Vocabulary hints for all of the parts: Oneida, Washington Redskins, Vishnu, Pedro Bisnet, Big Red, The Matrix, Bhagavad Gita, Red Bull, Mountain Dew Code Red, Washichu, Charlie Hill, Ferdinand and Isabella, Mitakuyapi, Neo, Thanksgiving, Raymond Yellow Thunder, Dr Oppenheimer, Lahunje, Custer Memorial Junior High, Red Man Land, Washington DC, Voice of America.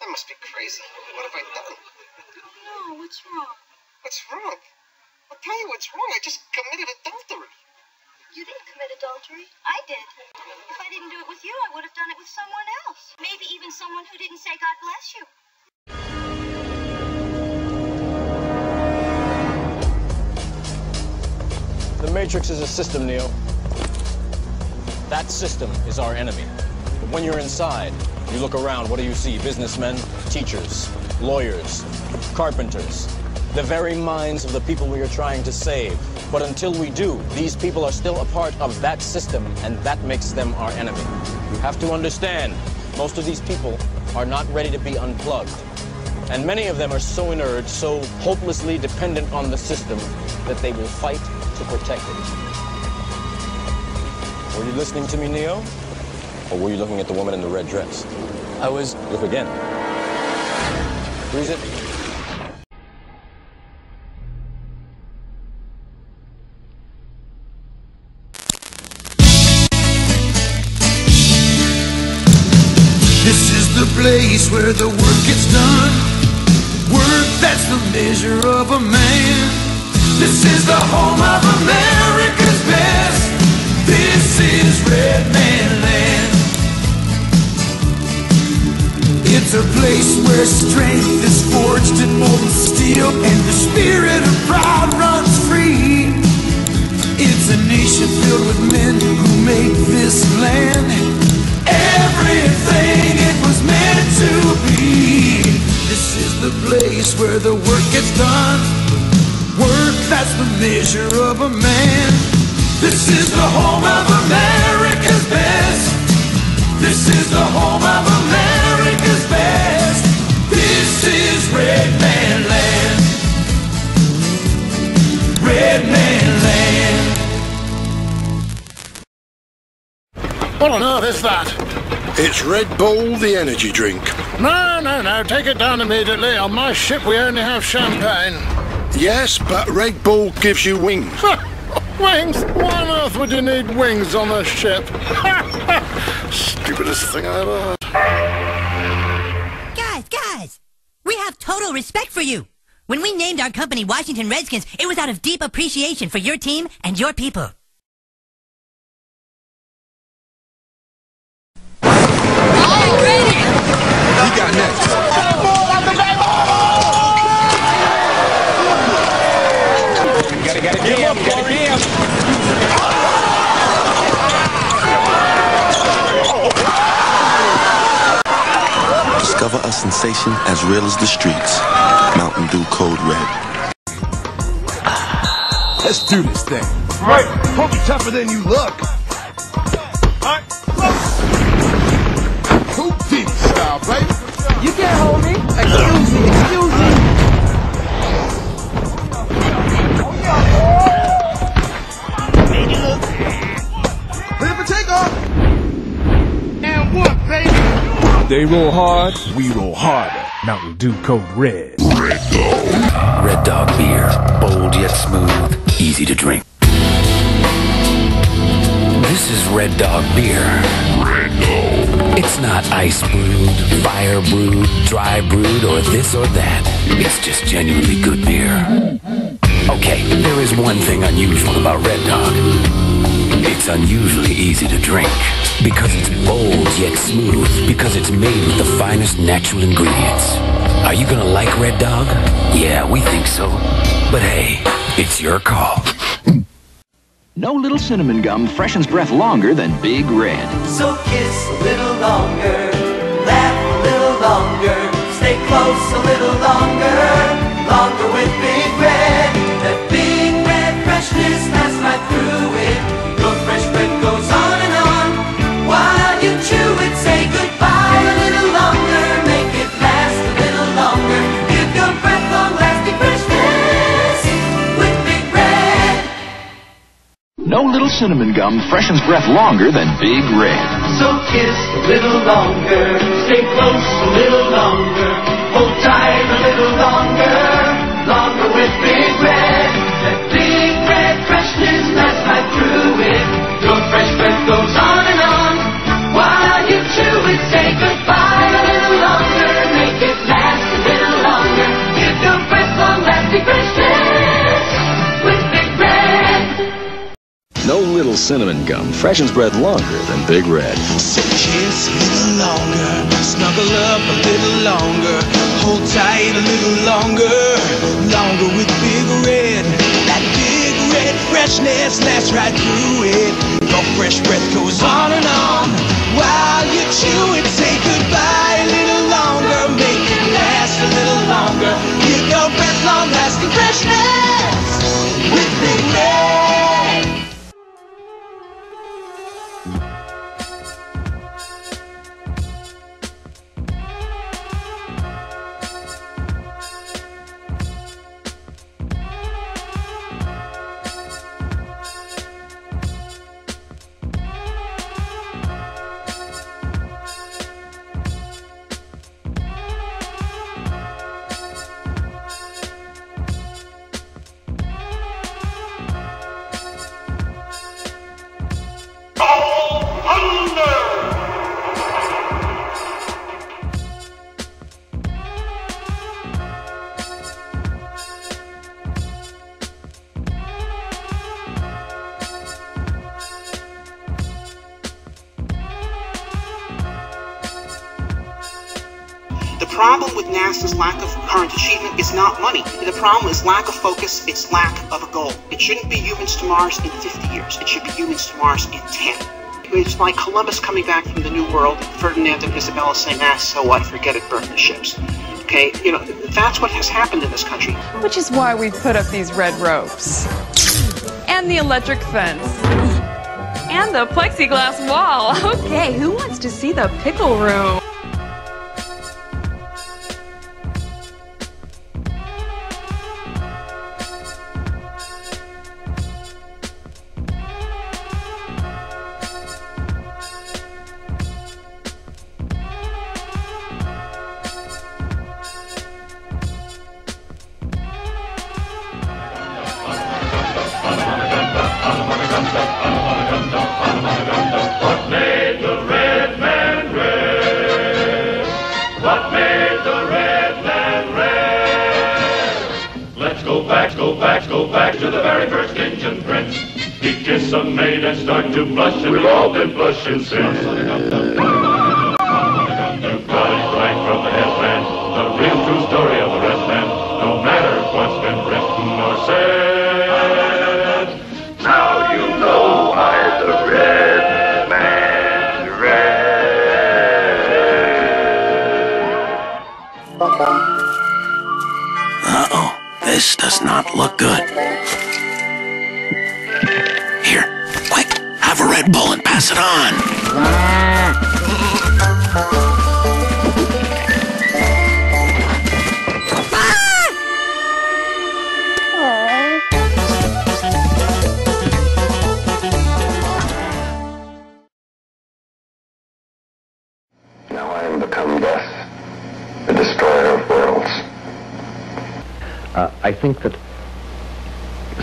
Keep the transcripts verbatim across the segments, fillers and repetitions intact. I must be crazy. What have I done? No, what's wrong? What's wrong? I'll tell you what's wrong. I just committed adultery. You didn't commit adultery. I did. If I didn't do it with you, I would have done it with someone else. Maybe even someone who didn't say God bless you. The Matrix is a system, Neo. That system is our enemy. But when you're inside, you look around, what do you see? Businessmen, teachers, lawyers, carpenters, the very minds of the people we are trying to save. But until we do, these people are still a part of that system, and that makes them our enemy. You have to understand, most of these people are not ready to be unplugged. And many of them are so inert, so hopelessly dependent on the system, that they will fight to protect it. Were you listening to me, Neo? Or were you looking at the woman in the red dress? I was... Look again. Freeze it. Place where the work gets done. Work that's the measure of a man. This is the home of America's best. This is Red Man Land. It's a place where strength is forged in molten steel, and the spirit of pride runs free. It's a nation filled with men who make this land everything it was meant to be. This is the place where the work gets done. Work that's the measure of a man. This is the home of America's best. This is the home of America's best. This is Red Man Land. Red Man Land. What on earth is that? It's Red Bull, the energy drink. No, no, no, take it down immediately. On my ship we only have champagne. Yes, but Red Bull gives you wings. Wings? Why on earth would you need wings on a ship? Stupidest thing I ever heard. Guys, guys, we have total respect for you. When we named our company Washington Redskins, it was out of deep appreciation for your team and your people. Discover a sensation as real as the streets. Mountain Dew Code Red. Let's do this thing. Right. Hope you're tougher than you look. Alright. Cool Pete style, baby. You can't hold me. Excuse me. Excuse me. Ready for takeoff. And what, baby? They roll hard, we roll harder. Mountain Dew Code Red. Red Dog. Red Dog beer, bold yet smooth, easy to drink. This is Red Dog beer. Red Dog. It's not ice brewed, fire brewed, dry brewed, or this or that. It's just genuinely good beer. Okay, there is one thing unusual about Red Dog. It's unusually easy to drink. Because it's bold yet smooth. Because it's made with the finest natural ingredients. Are you gonna like Red Dog? Yeah, we think so. But hey, it's your call. No little cinnamon gum freshens breath longer than Big Red. So kiss a little longer, laugh a little longer, stay close a little longer, longer with Big Red. That Big Red freshness lasts right through it. Your fresh breath goes on and on. While you chew it, say goodbye a little longer, make it last a little longer. Give your breath long-lasting freshness with Big Red. No little cinnamon gum freshens breath longer than Big Red. So kiss a little longer, stay close a little longer, hold tight a little longer, longer with Big Red. That Big Red freshness lasts right through it. Your fresh breath goes on and on. While you chew it, say goodbye a little longer, make it last a little longer, give your breath long-lasting freshness with Big Red. No little cinnamon gum freshens breath longer than Big Red. So kiss a little longer, snuggle up a little longer, hold tight a little longer, longer with Big Red. That Big Red fresh freshness lasts right through it. Your fresh breath goes on and on while you chew it. Say goodbye a little longer, make it last a little longer. Give your breath long-lasting freshness with Big Red. The problem with NASA's lack of current achievement is not money. The problem is lack of focus, it's lack of a goal. It shouldn't be humans to Mars in fifty years. It should be humans to Mars in ten. It's like Columbus coming back from the New World, Ferdinand and Isabella saying, ah, so what, forget it, burn the ships. Okay, you know, that's what has happened in this country. Which is why we put up these red ropes. And the electric fence. And the plexiglass wall. Okay, who wants to see the pickle room?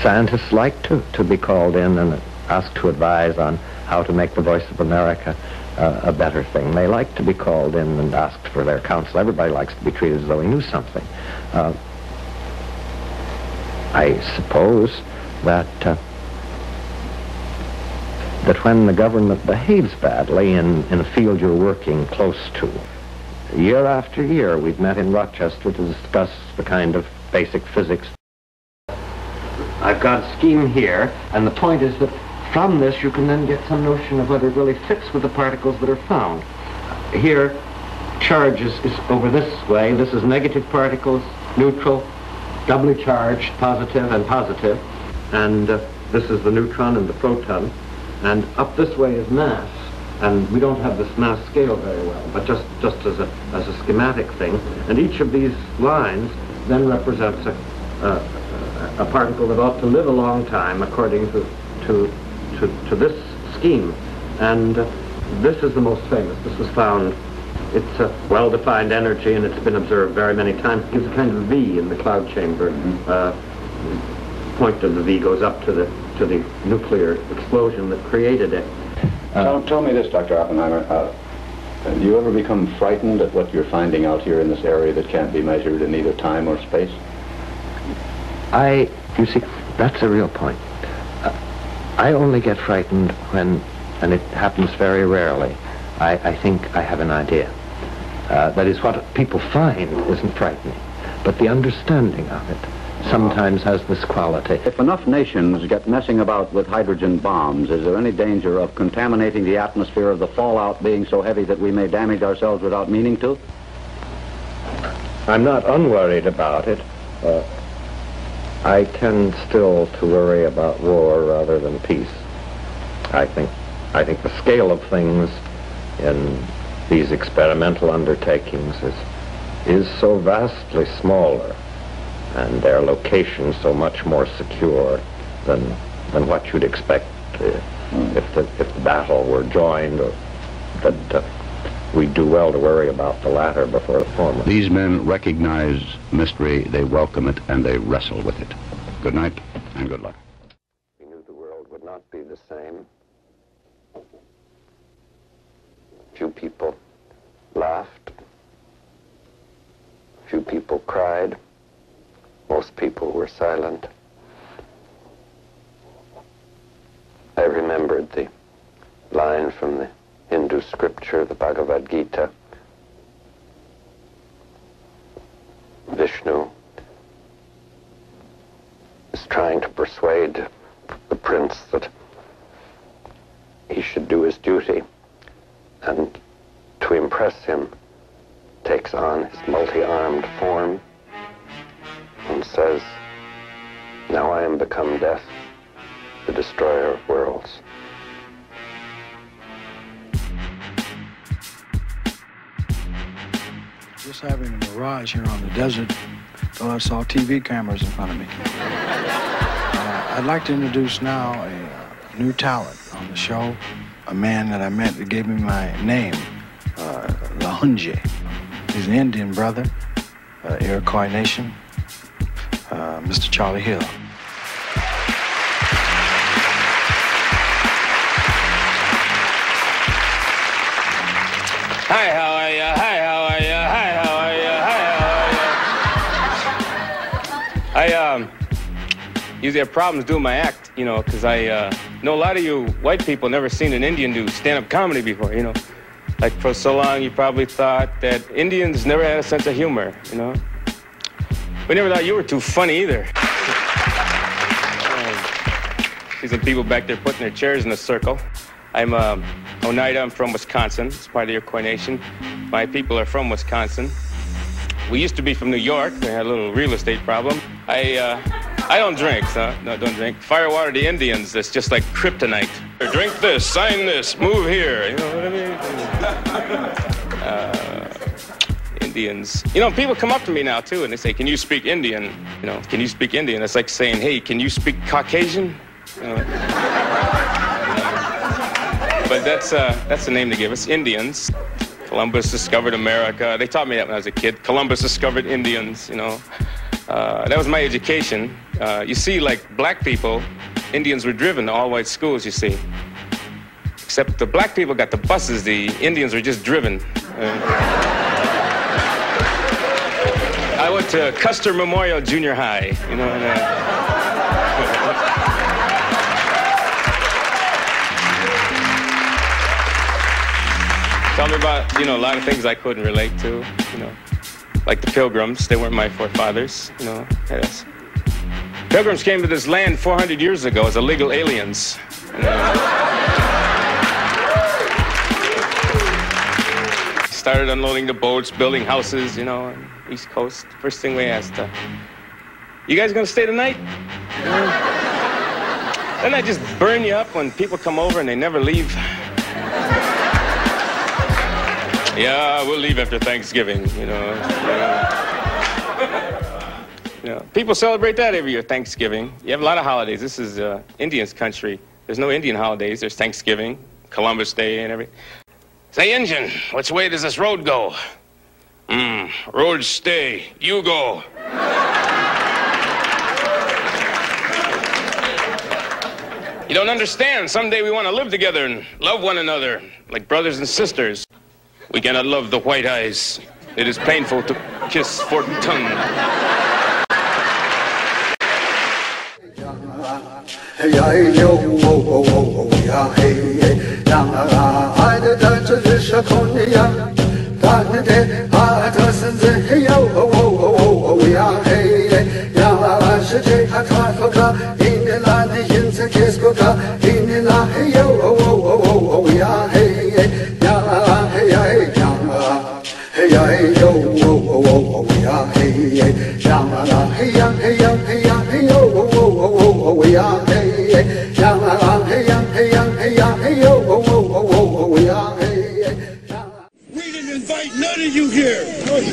Scientists like to, to be called in and asked to advise on how to make the Voice of America uh, a better thing. They like to be called in and asked for their counsel. Everybody likes to be treated as though he knew something. Uh, I suppose that, uh, that when the government behaves badly in, in a field you're working close to, year after year we've met in Rochester to discuss the kind of basic physics. I've got a scheme here, and the point is that from this you can then get some notion of whether it really fits with the particles that are found. Here, charge is, is over this way. This is negative particles, neutral, doubly charged, positive and positive. And uh, this is the neutron and the proton. And up this way is mass. And we don't have this mass scale very well, but just, just as, a, as a schematic thing. And each of these lines then represents a... Uh, a particle that ought to live a long time according to to to, to this scheme. And uh, this is the most famous. This was found. It's a well-defined energy, and it's been observed very many times. It gives a kind of V in the cloud chamber. Mm-hmm. Uh, the point of the V goes up to the to the nuclear explosion that created it. Uh, tell, tell me this, Doctor Oppenheimer. Uh, do you ever become frightened at what you're finding out here in this area that can't be measured in either time or space? I, you see, that's a real point. Uh, I only get frightened when, and it happens very rarely, I, I think I have an idea. Uh, that is, what people find isn't frightening, but the understanding of it. sometimes has this quality. If enough nations get messing about with hydrogen bombs, is there any danger of contaminating the atmosphere, of the fallout being so heavy that we may damage ourselves without meaning to? I'm not unworried about it. Uh, I tend still to worry about war rather than peace. I think, I think the scale of things in these experimental undertakings is, is so vastly smaller, and their location so much more secure than, than what you'd expect uh, if, the, if the battle were joined, or that uh, we'd do well to worry about the latter before the former. These men recognize mystery, they welcome it, and they wrestle with it. Good night, and good luck. We knew the world would not be the same. Few people laughed. Few people cried. Most people were silent. I remembered the line from the Hindu scripture, the Bhagavad Gita. Vishnu is trying to persuade the prince that he should do his duty, and to impress him takes on his multi-armed form and says, "Now I am become death, the destroyer of worlds." Just having a mirage here on the desert until I saw T V cameras in front of me. uh, I'd like to introduce now a uh, new talent on the show, a man that I met that gave me my name, uh, Lahunje. He's an Indian brother, uh, Iroquois Nation, uh, Mister Charlie Hill. Hi, how are you? Hi, how are you? Hi, how are you? Hi, how are you? I um, usually have problems doing my act, you know, because I... Uh, I know a lot of you white people never seen an Indian do stand-up comedy before, you know. Like, for so long, you probably thought that Indians never had a sense of humor, you know. We never thought you were too funny either. um, see some people back there putting their chairs in a circle. I'm um, Oneida. I'm from Wisconsin. It's part of the Iroquois Nation. My people are from Wisconsin. We used to be from New York. We had a little real estate problem. I... Uh, I don't drink, so no, don't drink. Firewater to Indians, that's just like kryptonite. Drink this, sign this, move here. You know what I mean? uh, Indians. You know, people come up to me now, too, and they say, can you speak Indian? You know, can you speak Indian? It's like saying, hey, can you speak Caucasian? You know? uh, but that's, uh, that's the name they give us, Indians. Columbus discovered America. They taught me that when I was a kid. Columbus discovered Indians, you know. Uh, that was my education. Uh, you see, like black people, Indians were driven to all-white schools, you see. Except the black people got the buses, the Indians were just driven. Uh, I went to Custer Memorial Junior High, you know. And, uh... Tell me about, you know, a lot of things I couldn't relate to, you know. Like the Pilgrims, they weren't my forefathers, you know. Yes. Pilgrims came to this land four hundred years ago as illegal aliens. You know. Started unloading the boats, building houses, you know, on the East Coast. First thing we asked, uh, you guys gonna stay tonight? You know? Then I just burn you up when people come over and they never leave. Yeah, we'll leave after Thanksgiving, you know. Uh, you know. People celebrate that every year, Thanksgiving. You have a lot of holidays. This is uh, Indians' country. There's no Indian holidays. There's Thanksgiving, Columbus Day, and everything. Say, Injun, which way does this road go? Mmm, road stay. You go. You don't understand. Someday we want to live together and love one another like brothers and sisters. We cannot love the white eyes. It is painful to kiss forked tongue.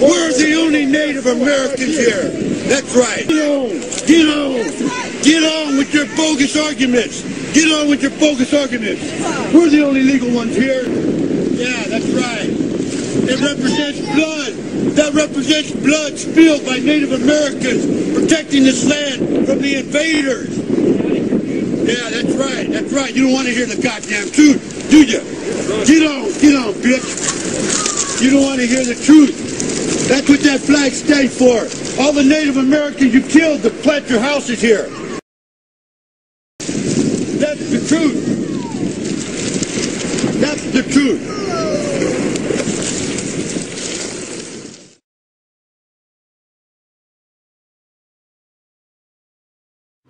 We're the only Native Americans here. That's right. Get on. Get on. Get on with your bogus arguments. Get on with your bogus arguments. We're the only legal ones here. Yeah, that's right. It represents blood. That represents blood spilled by Native Americans protecting this land from the invaders. Yeah, that's right. That's right. You don't want to hear the goddamn truth, do you? Get on. Get on, bitch. You don't want to hear the truth. That's what that flag stands for. All the Native Americans you killed to plant your houses here. That's the truth. That's the truth.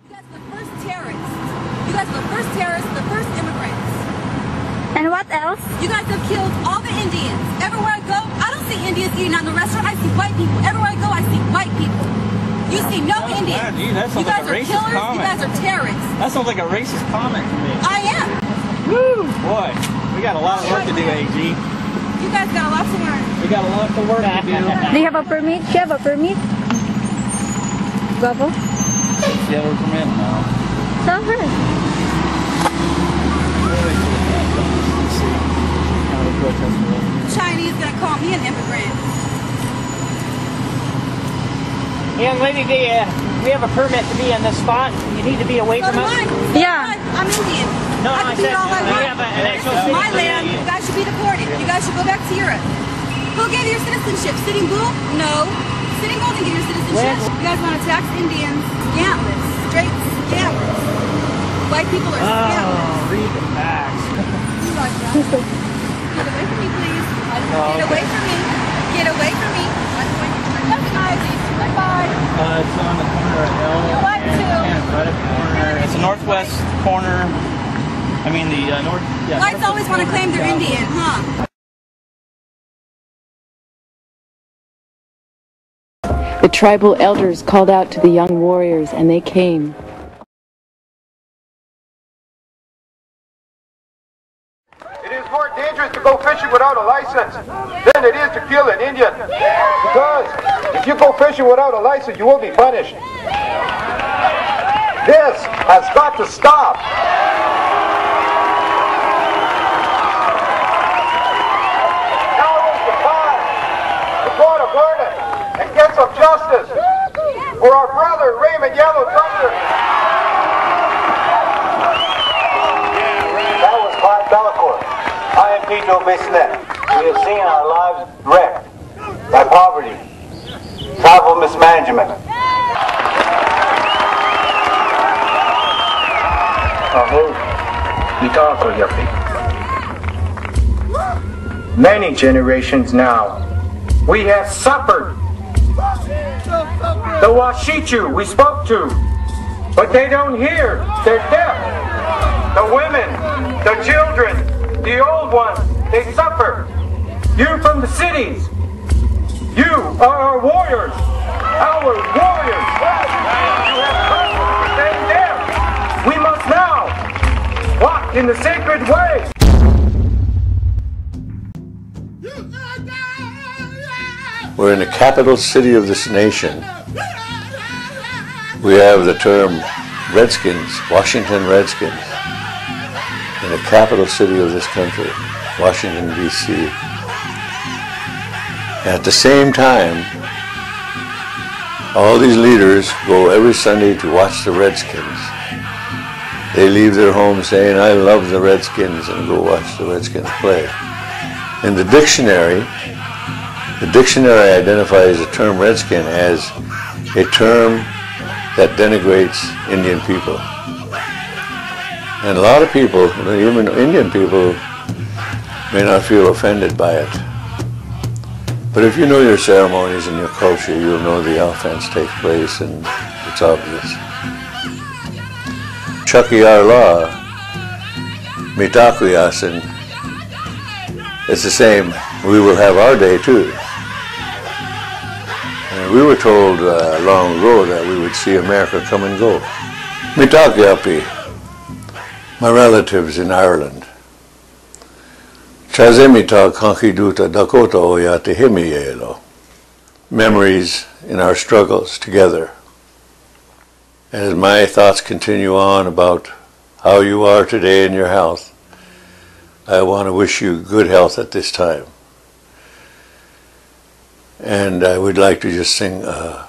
You guys are the first terrorists. You guys are the first terrorists, the first immigrants. And what else? You guys have killed all the Indians. Everywhere I go, I don't see Indians eating out in the restaurant. I see white people. Everywhere I go, I see white people. You see no oh, Indians. God, dude, that you guys like a are racist killers. Comment. You guys are terrorists. That sounds like a racist comment to me. I am. Woo! Boy, we got a lot of work to do, A G. You guys got a lot to learn. We got a lot of work to do. Do you have a permit? Do you have a permit? Bubble? Do you have a permit? No. Tell her. Chinese gonna call me an immigrant. Young lady, do you, we have a permit to be in this spot. You need to be away so from us. So yeah. I'm Indian. No, I, I said all no. I we want. have a, an actual citizenship. My land. You guys should be deported. You guys should go back to Europe. Who gave you your citizenship? Sitting Bull? No. Sitting Bull didn't give your citizenship. Where? You guys want to tax Indians? Gamblers. Straight gamblers. White people are gamblers. Oh, read the facts. You like that? Get away from me, please. Get away from me. Get away from me. I'm going to recognize you. Bye-bye. Uh, it's on the corner of Hill. You like to? Yeah, it's the northwest corner. I mean, the uh, north... Yeah, whites always want to claim they're Indian, huh? The tribal elders called out to the young warriors, and they came. Without a license than it is to kill an Indian, because if you go fishing without a license you will be punished. This has got to stop. Now is the time to go to Vernon and get some justice for our brother Raymond Yellow Thunder. That was my Belcourt. I am Pedro Bisnet. We have seen our lives wrecked by poverty, tribal mismanagement. Mitakuyapi. Many generations now, we have suffered. The Washichu we spoke to, but they don't hear. They're deaf. The women, the children, the old ones, they suffer. You from the cities, you are our warriors, our warriors. You have come to defend them. We must now walk in the sacred way. We're in the capital city of this nation. We have the term Redskins, Washington Redskins. In the capital city of this country, Washington, D C. At the same time, all these leaders go every Sunday to watch the Redskins. They leave their home saying, I love the Redskins, and go watch the Redskins play. In the dictionary, the dictionary identifies the term Redskin as a term that denigrates Indian people. And a lot of people, even Indian people, may not feel offended by it. But if you know your ceremonies and your culture, you'll know the offense takes place, and it's obvious. Chakiyarla, Mitakuyas, and it's the same. We will have our day too. And we were told uh, long ago that we would see America come and go. Mitakuyapi, my relatives in Ireland. Chazemita Kankiduta Dakota Oyate Hemielo. Memories in our struggles together. As my thoughts continue on about how you are today in your health, I want to wish you good health at this time. And I would like to just sing a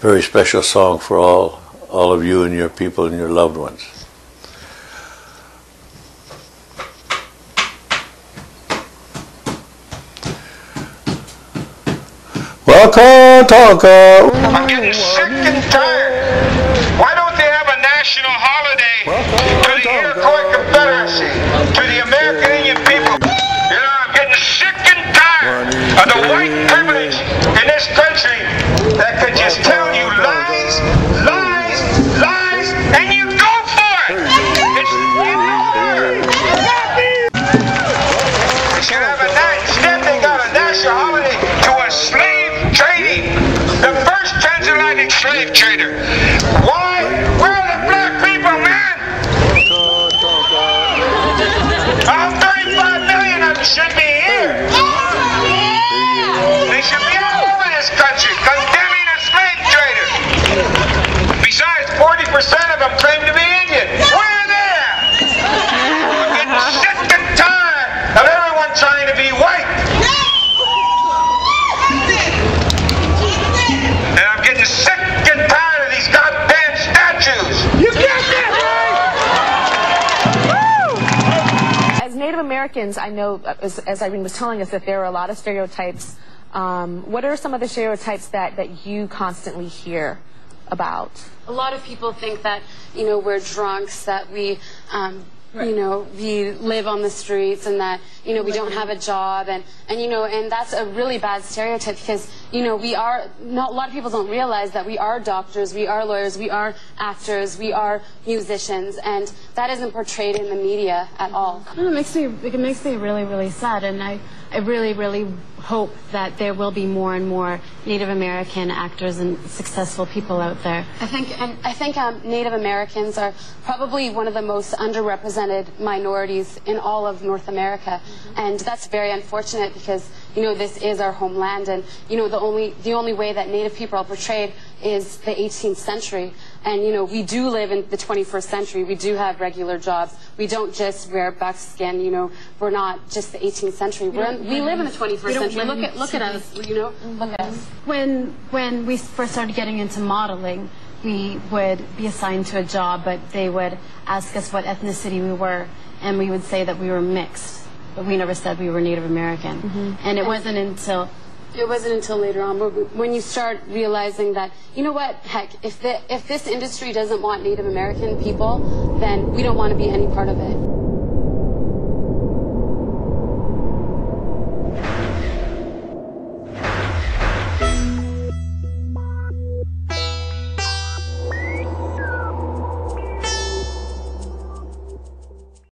very special song for all, all of you and your people and your loved ones. I'm getting sick and tired. Why don't they have a national holiday to the Iroquois Confederacy, to the American Indian people? You know, I'm getting sick and tired of the white privilege in this country that could just tell you lies, lies, lies, and you go for it. It's they should have a night. Instead, they got a national holiday to a slave. The first transatlantic slave trader. Why? Where are the black people, man? I'm thirty-five million of them should be here. They should be all over this country condemning the slave traders. Besides, forty percent of them claim to be Indian. Where are they at? I'm getting sick and tired of everyone trying to be white. Sick and tired of these goddamn statues. You get that right? As Native Americans, I know, as, as Irene was telling us, that there are a lot of stereotypes. Um, what are some of the stereotypes that, that you constantly hear about? A lot of people think that, you know, we're drunks, that we... Um, Right. You know, we live on the streets and that, you know, we don't have a job and, and, you know, and that's a really bad stereotype because, you know, we are, not, a lot of people don't realize that we are doctors, we are lawyers, we are actors, we are musicians, and that isn't portrayed in the media at all. It makes me, it makes me really, really sad, and I, I really, really hope that there will be more and more Native American actors and successful people out there. I think, and I think um, Native Americans are probably one of the most underrepresented minorities in all of North America, mm-hmm. and that's very unfortunate because, you know, this is our homeland, and, you know, the only, the only way that Native people are portrayed is the eighteenth century, and, you know, we do live in the twenty-first century. We do have regular jobs. We don't just wear buckskin, you know. We're not just the eighteenth century. We're in, we live in the twenty-first century. Look at, look at us, you know, look at us. When, when we first started getting into modeling, we would be assigned to a job, but they would ask us what ethnicity we were, and we would say that we were mixed, but we never said we were Native American. Mm-hmm. And it wasn't until... It wasn't until later on when you start realizing that, you know what, heck, if, the, if this industry doesn't want Native American people, then we don't want to be any part of it.